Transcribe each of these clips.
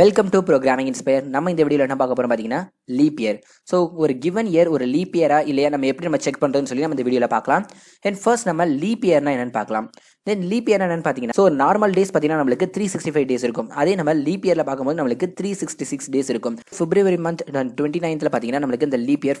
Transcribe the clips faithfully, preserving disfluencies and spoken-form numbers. Welcome to Programming Inspire. நம்ம இந்த வீடியோல என்ன பார்க்க போறோம் பாத்தீங்கன்னா leap year. So ஒரு given year ஒரு leap year ஆ இல்லையா நம்ம எப்படி நம்ம செக் பண்றதுன்னு சொல்லி நம்ம இந்த வீடியோல பார்க்கலாம். And first நம்ம leap year னா என்னன்னு பார்க்கலாம். Then leap year னா என்னன்னு பாத்தீங்கன்னா so normal days பாத்தீங்கன்னா நமக்கு three sixty-five days இருக்கும். அதே நம்ம leap yearல பாக்கும்போது நமக்கு three sixty-six days இருக்கும். February month twenty-ninthல பாத்தீங்கன்னா நமக்கு இந்த leap year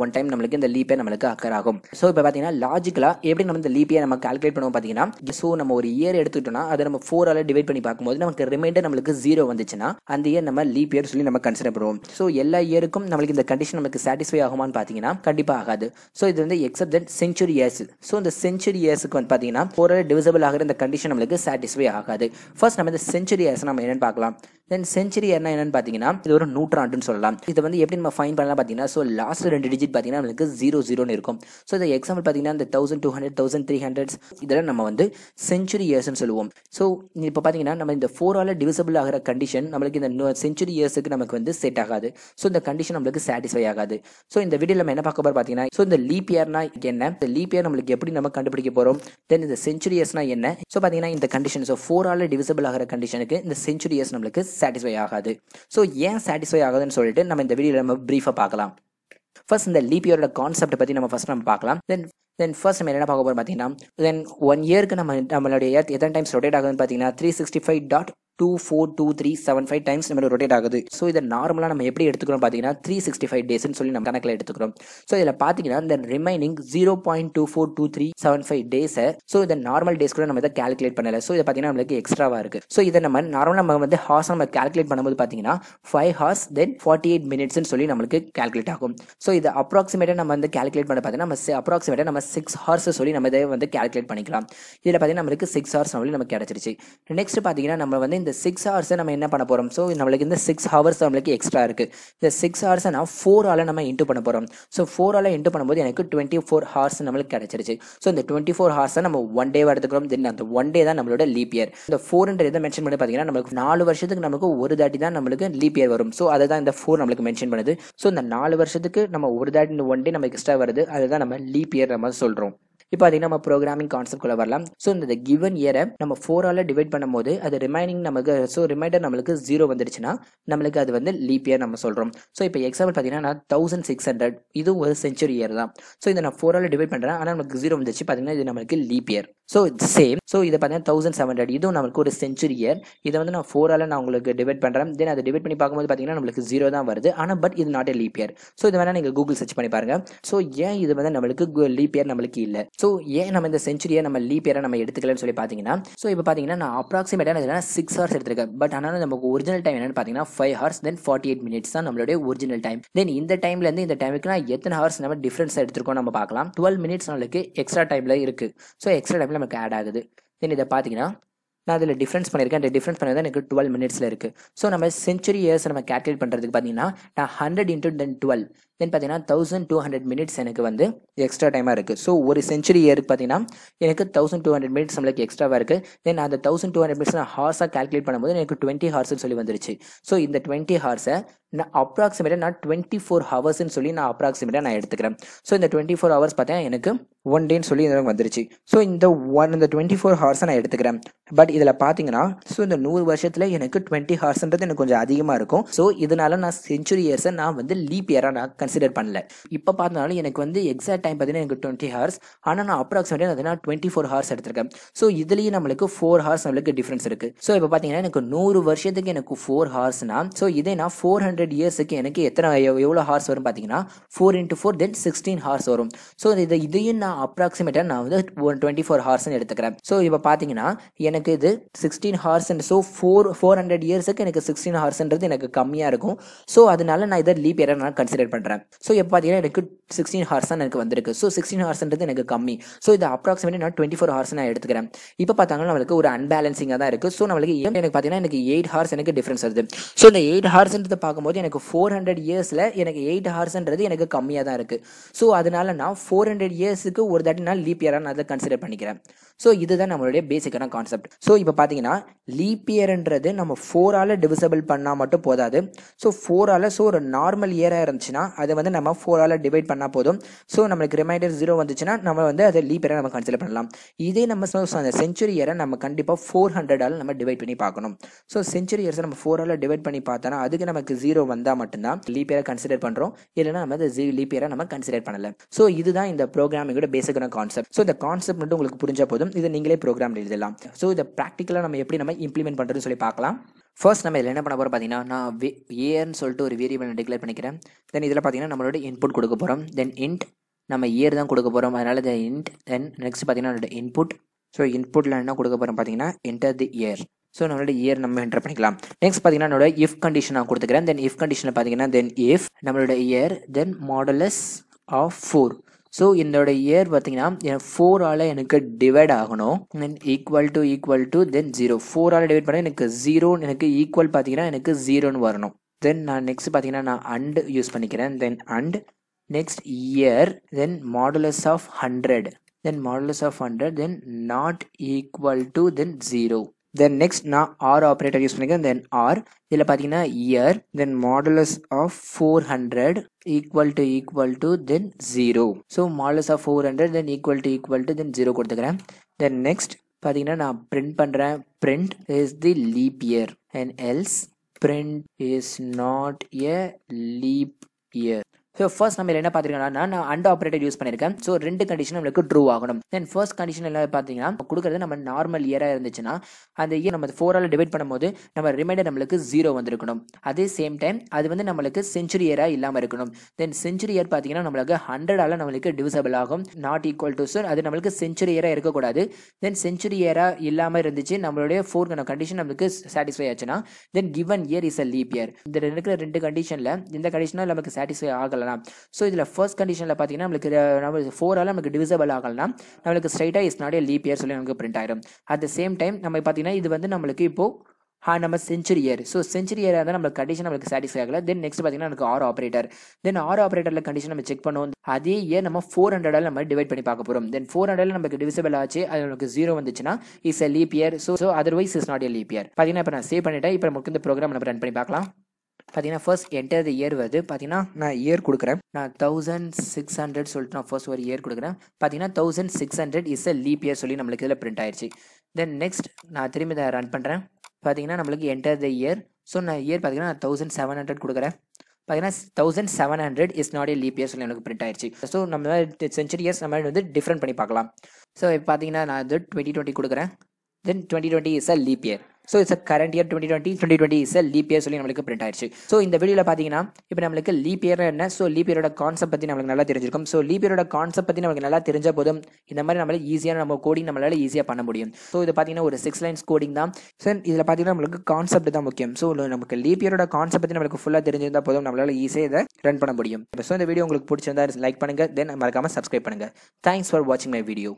one time namalukku indha leap year namalukku occur agum so ipo pathina logically eppadi namu indha leap year namak calculate pannuvom pathina so nama or year eduthutona adha namu four ala divide panni paakumbodhu namakku remainder namalukku zero vanduchina and year nama leap year solli namak consider pannuvom so ella year ukkum namalukku indha condition namakku satisfy aguma nu pathina kandipa agadu so idu vende except that century years so indha century years ku vand pathina four ala divisible agra indha condition namalukku satisfy agadu first nama indha century years nama enna paakalam then century year na enna nu pathina idu oru nootraandu nu sollalam idu vende eppadi nama find pannalam pathina so last two digit pathina namakku zero zero nu irukum so the example pathina the twelve hundred thirteen hundreds idala nama vandu century years nu solluvom so ipo pathina nama indha four ala divisible agara condition namakku indha century years ku namakku vandu set agadu so the condition namakku satisfy agadu so indha video la nama enna paakabar pathina so indha leap year na enna the leap year namakku eppadi nama kandupidikka porom then indha century years na enna so pathina indha condition so four ala divisible agara condition ku indha century years namakku satisfy agadu so yen satisfy agadu nu sollitte nama indha video la nama brief ah paakalam first in the leap year concept பத்தி நம்ம first நம்ம பார்க்கலாம் then then first நம்ம என்ன பார்க்க போறோம் பாத்தீங்கன்னா then one year க்கு நம்ம நம்மளுடைய எத்தனை டைம்ஸ் ரொட்டேட் ஆகுதுன்னு பாத்தீங்கன்னா three sixty-five point two four two three seven five times நம்ம ரொட்டேட் ஆகுது so இத நார்மலா நம்ம எப்படி எடுத்துக்கறோம் பாத்தீங்கன்னா three sixty-five days ன்னு சொல்லி நம்ம கணக்குல எடுத்துக்கறோம் so இதல பாத்தீங்கன்னா the remaining zero point two four two three seven five days so இத நார்மல் டேஸ் கூட நம்ம இத கால்குலேட் பண்ணல so இத பாத்தீங்கன்னா நமக்கு எக்ஸ்ட்ராவா இருக்கு so இத நம்ம நார்மலா நம்ம வந்து ஹார்ஸ் நம்ம கால்குலேட் பண்ணும்போது பாத்தீங்கன்னா five hours then forty-eight minutes ன்னு சொல்லி நமக்கு கால்குலேட் ஆகும் so இத approximate நம்ம வந்து கால்குலேட் பண்ண பாத்தீங்கன்னா நம்ம approximate நம்ம six hours சொல்லி நம்ம இத வந்து கால்குலேட் பண்ணிக்கலாம் இதல பாத்தீங்கன்னா நமக்கு six hours சொல்லி நமக்கு கிடைச்சிருச்சு நெக்ஸ்ட் பாத்தீங்கன்னா நம்ம வந்து இந்த six hours நம்ம என்ன பண்ண போறோம் சோ நமக்கு இந்த six hours நமக்கு எக்ஸ்ட்ரா இருக்கு இந்த six hours நான் four ஆல நம்ம இன்டு பண்ண போறோம் சோ four ஆல இன்டு பண்ணும்போது எனக்கு twenty-four hours நமக்கு கிடைச்சிருச்சு சோ இந்த twenty-four hours நம்ம one day எடுத்துக்கறோம் then அந்த one day தான் நம்மளோட leap year இந்த four ன்ற இத மென்ஷன் பண்ணி பாத்தீங்கன்னா நமக்கு four வருஷத்துக்கு நமக்கு ஒரு தாட்டி தான் நமக்கு leap year வரும் சோ அத தான் இந்த four நமக்கு மென்ஷன் பண்ணுது சோ இந்த four வருஷத்துக்கு நம்ம ஒரு தாட்டி இந்த one day நமக்கு எக்ஸ்ட்ரா வருது அத தான் நம்ம leap year நம்ம சொல்றோம் இப்போ அத நம்ம ப்ரோகிராமிங் கான்செப்ட் குள்ள வரலாம் சோ இந்த गिवन இயர் நம்ம four ஆல டிவைட் பண்ணும்போது அது ரிமைனிங் நமக்கு சோ ரிமைண்டர் நமக்கு zero வந்துருச்சுனா நமக்கு அது வந்து லீப் இயர் நம்ம சொல்றோம் சோ இப்போ எக்ஸாம்பிள் பாத்தீங்கன்னா நான் sixteen hundred இது ஒரு செஞ்சுரி இயர் தான் சோ இத நான் four ஆல டிவைட் பண்றேன் ஆனா நமக்கு zero வந்துச்சு பாத்தீங்கன்னா இது நமக்கு leap year so it's same so இத பாத்தீங்கன்னா seventeen hundred இது நமக்கு ஒரு செஞ்சுரி இயர் இத வந்து நான் four ஆல நான் உங்களுக்கு டிவைட் பண்றேன் then அத டிவைட் பண்ணி பாக்கும்போது பாத்தீங்கன்னா நமக்கு zero தான் வருது ஆனா பட் இது not a leap year so இத வேணா நீங்க கூகுள் சர்ச் பண்ணி பாருங்க சோ ஏன் இது வந்து நமக்கு லீப் இயர் நமக்கு இல்ல so ஏ நம்ம இந்த செஞ்சுரி நம்ம லீப் இயர நம்ம எடுத்துக்கலன்னு சொல்லி பாத்தீங்கன்னா சோ இப்போ பாத்தீங்கன்னா நான் அப்ராக்ஸிமேட்டா நான் six hours எடுத்துக்கேன் பட் ஆனா நமக்கு ஒரிஜினல் டைம் என்னன்னு பாத்தீங்கன்னா five hours then forty-eight minutes தான் நம்மளுடைய ஒரிஜினல் டைம் then இந்த டைம்ல இருந்து இந்த டைமுக்கு நான் எத்தனை hours நம்ம டிஃபரன்ஸ் எடுத்துக்கோம் நம்ம பார்க்கலாம் twelve minutes நமக்கு எக்ஸ்ட்ரா டைம்ல இருக்கு சோ எக்ஸ்ட்ரா டைம்ல நமக்கு ஆட் ஆகுது then இத பாத்தீங்கன்னா நான் அதில டிஃபரன்ஸ் பண்ணிருக்கேன் அந்த டிஃபரன்ஸ் பண்ணது எனக்கு twelve minutesல இருக்கு சோ நம்ம செஞ்சுரி இயர்ஸ் நம்ம கால்குலேட் பண்றதுக்கு பாத்தீங்கன்னா நான் one hundred into then twelve தென் பாத்தீங்கன்னா twelve hundred minutes எனக்கு வந்து எக்ஸ்ட்ரா டைமா இருக்கு சோ ஒரு செஞ்சுரி இயருக்கு பாத்தீங்கன்னா எனக்கு twelve hundred minutes நமக்கு எக்ஸ்ட்ராவா இருக்கு தென் அந்த twelve hundred minutes நான் ஹார்ஸா கால்குலேட் பண்ணும்போது எனக்கு twenty hours னு சொல்லி வந்துருச்சு சோ இந்த twenty hours நான் approximately நான் twenty-four hours னு சொல்லி நான் approximately நான் எடுத்துக்கறேன் சோ இந்த twenty-four hours பாத்தீங்கன்னா எனக்கு one day னு சொல்லி எனக்கு வந்துருச்சு சோ இந்த one இந்த twenty-four hours நான் எடுத்துக்கறேன் பட் இதல பாத்தீங்கன்னா சோ இந்த one hundred வருஷத்துல எனக்கு twenty hours ன்றது எனக்கு கொஞ்சம் அதிகமா இருக்கும் சோ இதனால நான் செஞ்சுரி இயர்ஸ் நான் வந்து லீப் இயரா நான் கன்சிடர் பண்ணல இப்ப பார்த்தனால எனக்கு வந்து எக்ஸாக்ட் டைம் பாத்தீங்கன்னா எனக்கு twenty hours ஆனா நான் approximately அதனா twenty-four hours எடுத்துக்கறேன் சோ இதுலயே நமக்கு four hours நமக்கு டிஃபரன்ஸ் இருக்கு சோ இப்ப பாத்தீங்கன்னா எனக்கு one hundred வருஷத்துக்கு எனக்கு four hours நான் சோ இதே நான் four hundred years க்கு எனக்கு எத்தனை எவ்வளவு hours வரும் பாத்தீங்கன்னா four into four then sixteen hours வரும் சோ இது இதையும் நான் approximately நான் வந்து twenty-four hours ன்னு எடுத்துக்கறேன் சோ இப்ப பாத்தீங்கன்னா எனக்கு இது sixteen hours and so four hundred years க்கு எனக்கு sixteen hours ன்றது எனக்கு கம்மியா இருக்கும் சோ அதனால நான் இத லீப் இயரா நான் கன்சிடர் பண்றேன் சோ இப்ப பாத்தீங்கன்னா எனக்கு sixteen hours தான் எனக்கு வந்திருக்கு சோ sixteen hours ன்றது எனக்கு கம்மி சோ இது approximately நான் twenty-four hours நான் எடுத்துக்கறேன் இப்ப பார்த்தாங்க நமக்கு ஒரு அன்பாலன்சிங்கா தான் இருக்கு சோ நமக்கு எனக்கு பாத்தீங்கன்னா எனக்கு eight hours எனக்கு டிஃபரன்ஸ் வருது சோ இந்த eight hours ன்றது பாக்கும்போது போது எனக்கு four hundred yearsல எனக்கு eight hoursன்றது எனக்கு கம்மியா தான் இருக்கு. சோ அதனால நான் four hundred yearsக்கு ஒரு தடவை நான் லீப் இயரா நான் அத கன்சிடர் பண்ணிக்கிறேன். சோ இதுதான் நம்மளுடைய பேசிக்கான கான்செப்ட். சோ இப்போ பாத்தீங்கன்னா லீப் இயர்ன்றது நம்ம four ஆல டிவிசிபிள் பண்ணா மட்டும் போதாது. சோ four ஆல சோ ஒரு நார்மல் இயரா இருந்துச்சுனா அது வந்து நம்ம four ஆல டிவைட் பண்ணா போதும். சோ நமக்கு ரிமைண்டர் zero வந்துச்சுனா நம்ம வந்து அத லீப் இயரா நம்ம கன்சிடர் பண்ணலாம். இதே நம்ம அந்த செஞ்சுரி இயரை நம்ம கண்டிப்பா four hundred ஆல நம்ம டிவைட் பண்ணி பார்க்கணும். சோ செஞ்சுரி இயர்ஸ் நம்ம four ஆல டிவைட் பண்ணி பார்த்தானா அதுக்கு நமக்கு zero வந்தா மட்டும் தான் லீப் இயரை கன்சிடர் பண்றோம். இல்லனா நம்ம அது லீப் இயரை நம்ம கன்சிடர் பண்ணல. சோ இதுதான் இந்த புரோகிராமிங்கோட பேசிக்கான கான்செப்ட். சோ இந்த கான்செப்ட் மட்டும் உங்களுக்கு புரிஞ்சா போதும். இத நீங்களே புரோகிராம் எழுதலாம். சோ இத பிராக்டிகலா நம்ம எப்படி நம்ம இம்ப்ளிமென்ட் பண்றதுன்னு சொல்லி பார்க்கலாம். ஃபர்ஸ்ட் நம்ம இதில் என்ன பண்ண போகிறோம் பார்த்தீங்கன்னா நான் இயர்ன்னு சொல்லிட்டு ஒரு வேரியபிள் டிக்ளேர் பண்ணிக்கிறேன். தென் இதில் பார்த்தீங்கன்னா நம்மளோட இன்புட் கொடுக்க போகிறோம். தென் இன்ட் நம்ம இயர் தான் கொடுக்க போகிறோம். அதனால இந்த இன்ட் தென் நெக்ஸ்ட் பார்த்தீங்கன்னா நம்மளோட இன்புட். ஸோ இன்புட்டில் என்ன கொடுக்க போகிறோம் பார்த்தீங்கன்னா என்டர் தி இயர். ஸோ நம்மளோட இயர் நம்ம என்டர் பண்ணிக்கலாம். நெக்ஸ்ட் பார்த்தீங்கன்னா என்னோட இஃப் கண்டிஷன் நான் கொடுத்துக்கிறேன். தென் இஃப் கண்டிஷனில் பார்த்தீங்கன்னா தென் இஃப் நம்மளோட year then modulus of four. So என்னோட இயர் பார்த்தீங்கன்னா ஃபோரால் எனக்கு டிவைட் ஆகணும். Then equal to equal to then zero. ஃபோரால் டிவைட் பண்ணால் எனக்கு ஜீரோ எனக்கு ஈக்குவல் பார்த்தீங்கன்னா எனக்கு ஜீரோன்னு வரணும். தென் நான் நெக்ஸ்ட் பார்த்தீங்கன்னா நான் அண்ட் யூஸ் பண்ணிக்கிறேன். Then and next year then modulus of hundred then modulus of hundred then not equal to then zero. Then next நான் ஆர் ஆப்ரேட்டர் யூஸ் பண்ணிக்கிறேன். தென் ஆர் இதில் பார்த்தீங்கன்னா year then modulus of four hundred equal to equal to then zero. So modulus of four hundred then equal to equal to then zero கொடுத்துக்கிறேன். Then next பார்த்தீங்கன்னா நான் print பண்ணுறேன். Print is the leap year and else print is not a leap year. So first நம்ம என்ன பார்த்துருக்கோம்னா நான் and operator use பண்ணியிருக்கேன். So ரெண்டு கண்டிஷன் நம்மளுக்கு ட்ரூ ஆகணும். தென் ஃபர்ஸ்ட் கண்டிஷன் எல்லாம் பார்த்தீங்கன்னா கொடுக்குறது நம்ம நார்மல் இயராக இருந்துச்சுன்னா அந்த இயர் நம்ம ஃபோரால் டிவைட் பண்ணும்போது நம்ம ரிமைண்டர் நம்மளுக்கு ஜீரோ வந்துருக்கணும். அதே சேம் டைம் அது வந்து நம்மளுக்கு செஞ்சுரி இயராக இல்லாமல் இருக்கணும். தென் செஞ்சுரி இயர் பார்த்தீங்கன்னா நம்மளுக்கு ஹண்ட்ரடால் நம்மளுக்கு டிவிசபிள் ஆகும். நாட் ஈக்குவல் டு சார் அது நம்மளுக்கு செஞ்சுரி இயராக இருக்கக்கூடாது. தென் செஞ்சுரி இயராக இல்லாமல் இருந்துச்சு நம்மளுடைய ஃபோர் கண்டிஷன் நம்மளுக்கு சாட்டிஸ்ஃபை ஆச்சுன்னா then given year is a leap year. இந்த இருக்கிற ரெண்டு கண்டிஷனில் இந்த கண்டிஷனில் நமக்கு சாட்டிஸ்ஃபை ஆகலாம். So இதுல first conditionல பாத்தீங்கன்னா நமக்கு four ஆல நமக்கு divisible ஆகலனா நமக்கு straight ah is not a leap year சொல்லி நமக்கு print ஆயிடும். At the same time நம்ம பாத்தீங்கன்னா இது வந்து நமக்கு இப்போ ஹா நம்ம செஞ்சுரி இயர். ஸோ செஞ்சுரி இயராக இருந்தால் நம்மளுக்கு கண்டிஷன் நம்மளுக்கு சாட்டிஸ்ஃபை ஆகலை. தென் நெக்ஸ்ட் பார்த்தீங்கன்னா நமக்கு ஆர் ஆப்ரேட்டர். தென் ஆர் ஆப்ரேட்டரில் கண்டிஷன் நம்ம செக் பண்ணுவோம். அதே இயர் நம்ம ஃபோர் ஹண்ட்ரடால் நம்ம டிவைட் பண்ணி பார்க்க போகிறோம். தென் ஃபோர் ஹண்ட்ரடில் நமக்கு டிவிசிபிள் ஆச்சு அது நமக்கு ஜீரோ வந்துச்சுன்னா is a leap year. So so otherwise is not a leap year. பார்த்தீங்கன்னா இப்போ நான் சேவ் பண்ணிட்டேன். இப்போ நமக்கு இந்த ப்ரோக்ராம் நம்ம ரன் பண்ணி பார்க்கலாம். பார்த்தீங்கன்னா ஃபர்ஸ்ட் என்டர் தி இயர் வருது. பார்த்தீங்கன்னா நான் இயர் கொடுக்குறேன். நான் தௌசண்ட் சிக்ஸ் ஹண்ட்ரட் சொல்லிட்டு நான் ஃபர்ஸ்ட் ஒரு இயர் கொடுக்குறேன். பார்த்தீங்கன்னா thousand six hundred is a leap year சொல்லி நம்மளுக்கு இதில் பிரிண்ட் ஆயிடுச்சு. தென் நெக்ஸ்ட் நான் திரும்பி இதை ரன் பண்ணுறேன். பார்த்தீங்கன்னா நம்மளுக்கு என்டர் தி இயர். ஸோ நான் இயர் பார்த்தீங்கன்னா நான் தௌசண்ட் செவன் ஹண்ட்ரட் கொடுக்குறேன். பார்த்தீங்கன்னா thousand seven hundred is not a leap year சொல்லி நம்மளுக்கு பிரிண்ட் ஆயிடுச்சு. ஸோ நம்ம செஞ்சுரி இயர்ஸ் நம்ம வந்து டிஃப்ரெண்ட் பண்ணி பார்க்கலாம். ஸோ இப்போ பார்த்தீங்கன்னா நான் இது டுவெண்ட்டி டுவெண்ட்டி கொடுக்குறேன். Then twenty twenty is a leap year. So it's current year twenty twenty twenty twenty is leap year சொல்லி நம்மளுக்கு பிரிண்ட் ஆயிடுச்சு. ஸோ இந்த வீடியோவில் பார்த்தீங்கன்னா இப்போ நம்மளுக்கு லீப் இயர் என்ன ஸோ லீப் இயரோட கான்செப்ட் பற்றி நம்மளுக்கு நல்லா தெரிஞ்சிருக்கும். ஸோ லீப் இயரோட கான்செப்ட் பற்றி நம்மளுக்கு நல்லா தெரிஞ்ச போதும் இந்த மாதிரி நம்மளால ஈஸியாக நம்ம கோடிங் நம்மளால ஈஸியாக பண்ண முடியும். ஸோ இது பார்த்தீங்கன்னா ஒரு சிக்ஸ் லைன்ஸ் கோடிங் தான். ஸோ இதில் பார்த்தீங்கன்னா நம்மளுக்கு கான்செப்ட் தான் முக்கியம். ஸோ நமக்கு லீப் இயரோட கான்செப்ட் பற்றி நம்மளுக்கு ஃபுல்லாக தெரிஞ்சிருந்தால் போதும் நம்மளால ஈஸியாக இதை ரன் பண்ண முடியும். ஸோ இந்த வீடியோ உங்களுக்கு பிடிச்சிருந்தா லைக் பண்ணுங்கள். தென் மறக்காமல் சப்ஸ்கிரைப் பண்ணுங்கள். தேங்க்ஸ் ஃபார் வாட்சிங் மை வீடியோ.